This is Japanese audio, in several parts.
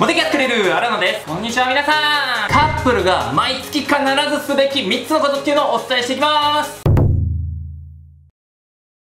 モテキャスクレル荒野です。こんにちは皆さん。カップルが毎月必ずすべき3つのことっていうのをお伝えしていきます。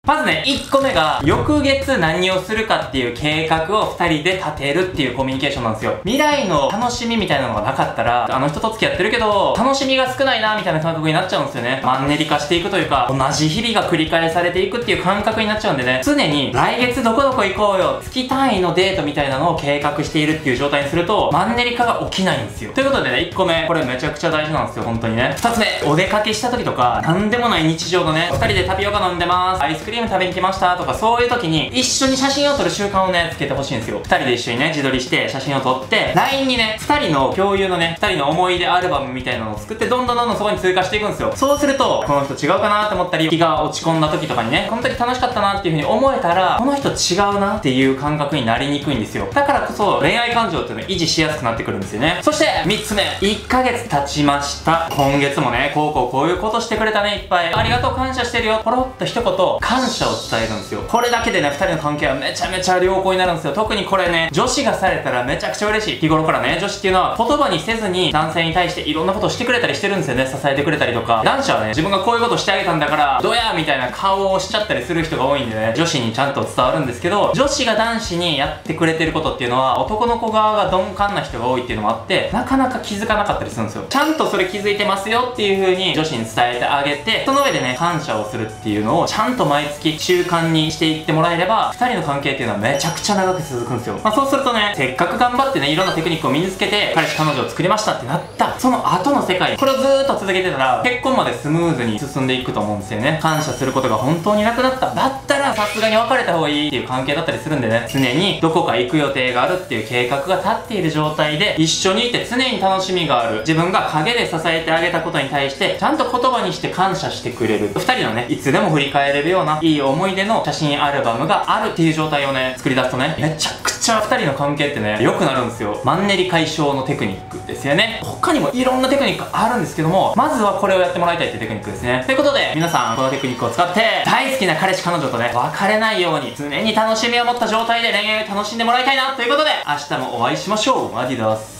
まずね、1個目が、翌月何をするかっていう計画を2人で立てるっていうコミュニケーションなんですよ。未来の楽しみみたいなのがなかったら、あの人と付き合ってるけど、楽しみが少ないなみたいな感覚になっちゃうんですよね。マンネリ化していくというか、同じ日々が繰り返されていくっていう感覚になっちゃうんでね、常に来月どこどこ行こうよ、月単位のデートみたいなのを計画しているっていう状態にすると、マンネリ化が起きないんですよ。ということでね、1個目、これめちゃくちゃ大事なんですよ、本当にね。2つ目、お出かけした時とか、なんでもない日常のね、2人でタピオカ飲んでます、アイスクリーム食べに来ましたとか、そういう時に一緒に写真を撮る習慣をねつけてほしいんですよ。2人で一緒にね自撮りして写真を撮って LINE にね2人の共有のね2人の思い出アルバムみたいなのを作ってどんどんそこに通過していくんですよ。そうするとこの人違うかなと思ったり、気が落ち込んだ時とかにね、この時楽しかったなっていう風に思えたら、この人違うなっていう感覚になりにくいんですよ。だからこそ恋愛感情っていうのを維持しやすくなってくるんですよね。そして3つ目、1ヶ月経ちました。今月もねこういうことしてくれたね、いっぱいありがとう、感謝してるよ、ポロッと一言感謝を伝えるんですよ。これだけでね、2人の関係はめちゃめちゃ良好になるんですよ。特にこれね、女子がされたらめちゃくちゃ嬉しい。日頃からね、女子っていうのは言葉にせずに男性に対していろんなことをしてくれたりしてるんですよね。支えてくれたりとか。男子はね、自分がこういうことしてあげたんだから、どやみたいな顔をしちゃったりする人が多いんでね、女子にちゃんと伝わるんですけど、女子が男子にやってくれてることっていうのは、男の子側が鈍感な人が多いっていうのもあって、なかなか気づかなかったりするんですよ。ちゃんとそれ気づいてますよっていう風に女子に伝えてあげて、その上でね、感謝をするっていうのをちゃんと毎月習慣にしていってもらえれば、2人の関係っていうのはめちゃくちゃ長く続くんですよ。まあ、そうするとね、せっかく頑張ってねいろんなテクニックを身につけて彼氏彼女を作りましたってなった、その後の世界、これをずーっと続けてたら結婚までスムーズに進んでいくと思うんですよね。感謝することが本当になくなった、だったらさすがに別れた方がいいっていう関係だったりするんでね、常にどこか行く予定があるっていう計画が立っている状態で一緒にいて、常に楽しみがある、自分が陰で支えてあげたことに対してちゃんと言葉にして感謝してくれる、2人のねいつでも振り返れるようないい思い出の写真アルバムがあるっていう状態をね作り出すとね、めちゃくちゃ2人の関係ってね良くなるんですよ。マンネリ解消のテクニックですよね。他にもいろんなテクニックあるんですけども、まずはこれをやってもらいたいっていうテクニックですね。ということで皆さん、このテクニックを使って大好きな彼氏彼女とね別れないように、常に楽しみを持った状態で恋愛を楽しんでもらいたいなということで、明日もお会いしましょう。マディです。